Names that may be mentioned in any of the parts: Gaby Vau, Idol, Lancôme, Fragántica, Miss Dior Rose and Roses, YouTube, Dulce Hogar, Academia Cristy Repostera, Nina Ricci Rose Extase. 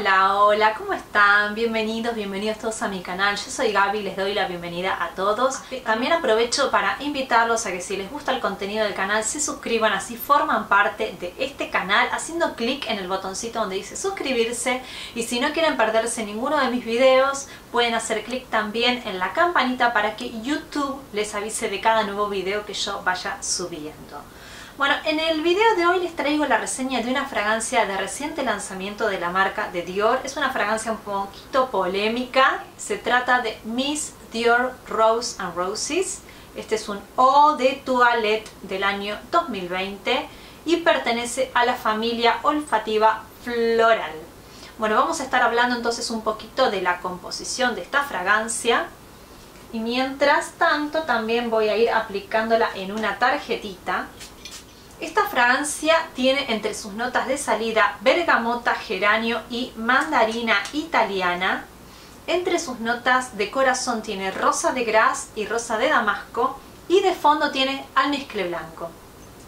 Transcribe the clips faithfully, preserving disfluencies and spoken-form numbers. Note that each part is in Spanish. Hola, hola, ¿cómo están? Bienvenidos, bienvenidos todos a mi canal. Yo soy Gaby y les doy la bienvenida a todos. También aprovecho para invitarlos a que si les gusta el contenido del canal se suscriban, así forman parte de este canal haciendo clic en el botoncito donde dice suscribirse. Y si no quieren perderse ninguno de mis videos pueden hacer clic también en la campanita para que YouTube les avise de cada nuevo video que yo vaya subiendo. Bueno, en el video de hoy les traigo la reseña de una fragancia de reciente lanzamiento de la marca de Dior. Es una fragancia un poquito polémica. Se trata de Miss Dior Rose and Roses. Este es un eau de toilette del año dos mil veinte y pertenece a la familia olfativa floral. Bueno, vamos a estar hablando entonces un poquito de la composición de esta fragancia. Y mientras tanto también voy a ir aplicándola en una tarjetita. Esta fragancia tiene entre sus notas de salida bergamota, geranio y mandarina italiana. Entre sus notas de corazón tiene rosa de gras y rosa de damasco. Y de fondo tiene almizcle blanco.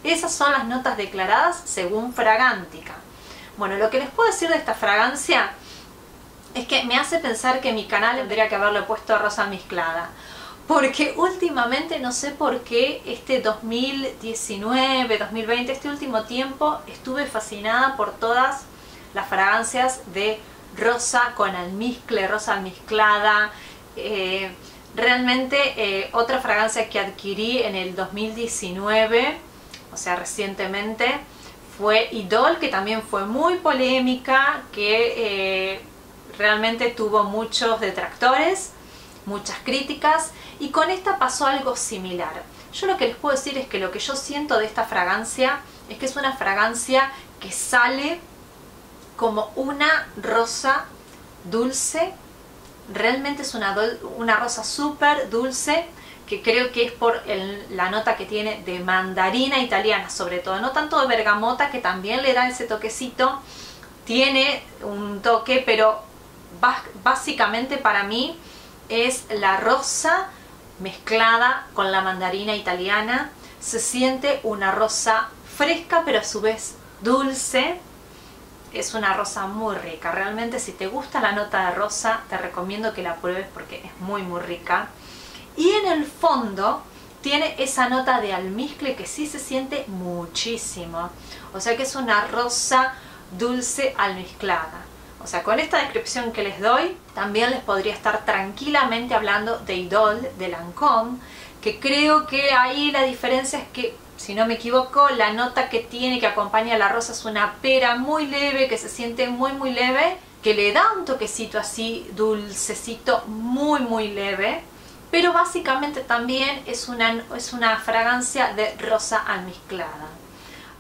Esas son las notas declaradas según Fragántica. Bueno, lo que les puedo decir de esta fragancia es que me hace pensar que mi canal tendría que haberle puesto rosa mezclada. Porque últimamente, no sé por qué, este dos mil diecinueve, dos mil veinte, este último tiempo, estuve fascinada por todas las fragancias de rosa con almizcle, rosa almizclada. Eh, realmente eh, otra fragancia que adquirí en el dos mil diecinueve, o sea recientemente, fue Idol, que también fue muy polémica, que eh, realmente tuvo muchos detractores, muchas críticas, y con esta pasó algo similar. Yo lo que les puedo decir es que lo que yo siento de esta fragancia es que es una fragancia que sale como una rosa dulce. Realmente es una, una rosa súper dulce, que creo que es por el, la nota que tiene de mandarina italiana, sobre todo, no tanto de bergamota, que también le da ese toquecito, tiene un toque, pero básicamente para mí es la rosa mezclada con la mandarina italiana. Se siente una rosa fresca pero a su vez dulce. Es una rosa muy rica. Realmente, si te gusta la nota de rosa, te recomiendo que la pruebes porque es muy muy rica. Y en el fondo tiene esa nota de almizcle que sí se siente muchísimo. O sea que es una rosa dulce almizclada. O sea, con esta descripción que les doy, también les podría estar tranquilamente hablando de Idol, de Lancôme, que creo que ahí la diferencia es que, si no me equivoco, la nota que tiene, que acompaña a la rosa, es una pera muy leve, que se siente muy muy leve, que le da un toquecito así dulcecito, muy muy leve, pero básicamente también es una, es una fragancia de rosa almizclada.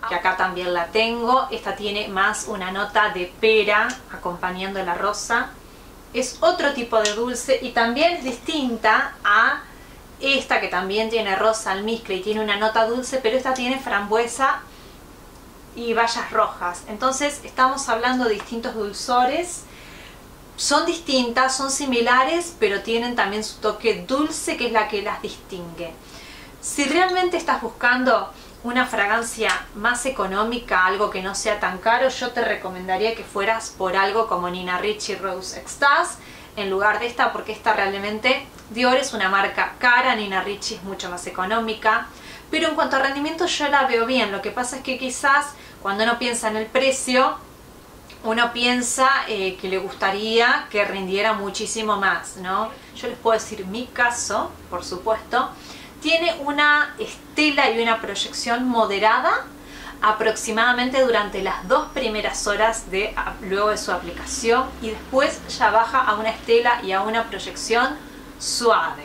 Que acá también la tengo. Esta tiene más una nota de pera acompañando la rosa. Es otro tipo de dulce y también es distinta a esta, que también tiene rosa almizcle y tiene una nota dulce, pero esta tiene frambuesa y bayas rojas. Entonces estamos hablando de distintos dulzores. Son distintas, son similares, pero tienen también su toque dulce, que es la que las distingue. Si realmente estás buscando una fragancia más económica, algo que no sea tan caro, yo te recomendaría que fueras por algo como Nina Ricci Rose Extase en lugar de esta, porque esta realmente, Dior es una marca cara, Nina Ricci es mucho más económica, pero en cuanto a rendimiento yo la veo bien. Lo que pasa es que quizás cuando uno piensa en el precio, uno piensa eh, que le gustaría que rindiera muchísimo más, ¿no? Yo les puedo decir mi caso, por supuesto. Tiene una estela y una proyección moderada aproximadamente durante las dos primeras horas de, luego de su aplicación, y después ya baja a una estela y a una proyección suave.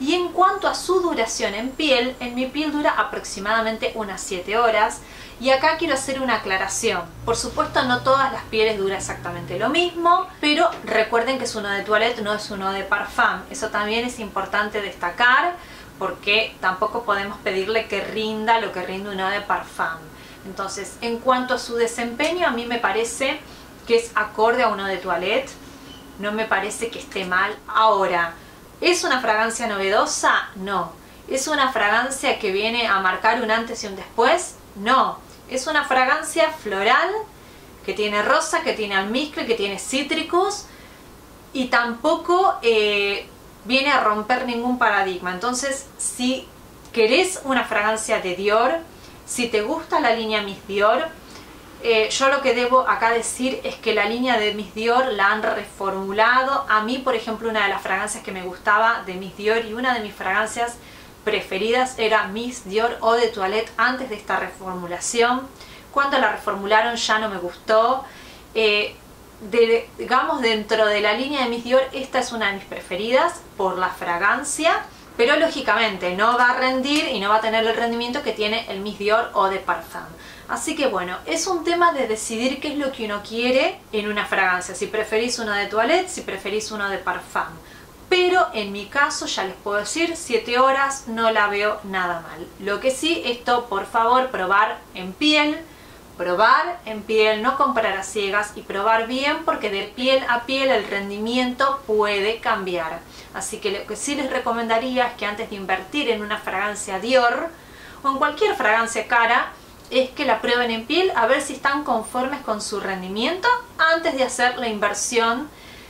Y en cuanto a su duración en piel, en mi piel dura aproximadamente unas siete horas. Y acá quiero hacer una aclaración. Por supuesto, no todas las pieles dura exactamente lo mismo, pero recuerden que es uno de toilette, no es uno de parfum. Eso también es importante destacar, porque tampoco podemos pedirle que rinda lo que rinde una de parfum. Entonces, en cuanto a su desempeño, a mí me parece que es acorde a uno de toilette. No me parece que esté mal. Ahora, ¿es una fragancia novedosa? No. ¿Es una fragancia que viene a marcar un antes y un después? No. Es una fragancia floral que tiene rosa, que tiene almizcle, que tiene cítricos, y tampoco eh, viene a romper ningún paradigma. Entonces, si querés una fragancia de Dior, si te gusta la línea Miss Dior, eh, yo lo que debo acá decir es que la línea de Miss Dior la han reformulado. A mí, por ejemplo, una de las fragancias que me gustaba de Miss Dior y una de mis fragancias preferidas era Miss Dior Eau de Toilette antes de esta reformulación. Cuando la reformularon ya no me gustó. Eh, de, digamos, dentro de la línea de Miss Dior, esta es una de mis preferidas por la fragancia, pero lógicamente no va a rendir y no va a tener el rendimiento que tiene el Miss Dior Eau de Parfum. Así que bueno, es un tema de decidir qué es lo que uno quiere en una fragancia, si preferís una de toilette, si preferís una de parfum. Pero en mi caso, ya les puedo decir, siete horas no la veo nada mal. Lo que sí, esto por favor, probar en piel, probar en piel, no comprar a ciegas y probar bien, porque de piel a piel el rendimiento puede cambiar. Así que lo que sí les recomendaría es que antes de invertir en una fragancia Dior o en cualquier fragancia cara, es que la prueben en piel a ver si están conformes con su rendimiento antes de hacer la inversión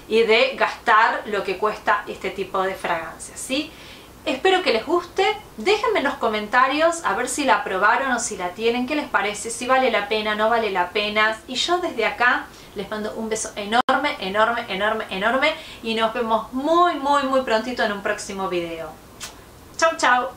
y de gastar lo que cuesta este tipo de fragancias, ¿sí? Espero que les guste, déjenme en los comentarios a ver si la probaron o si la tienen, qué les parece, si vale la pena, no vale la pena, y yo desde acá les mando un beso enorme, enorme, enorme, enorme, y nos vemos muy, muy, muy prontito en un próximo video. Chau, chau.